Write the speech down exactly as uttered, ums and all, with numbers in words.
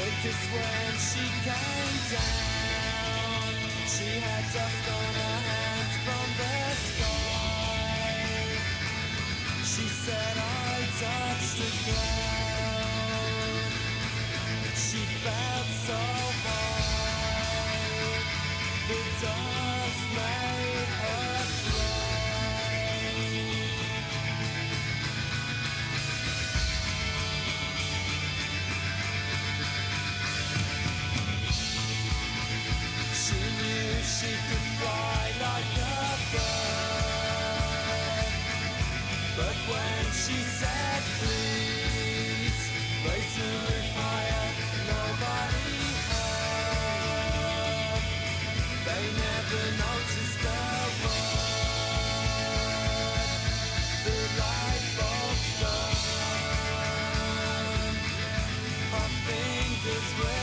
But just when she came down, she had dust on her hands from the sky. She said I touched the ground. She felt so high. The dust made her she could fly like a bird. But when she said please, raise the roof higher, nobody heard. They never noticed a word. The light bulbs burned. Her fingers were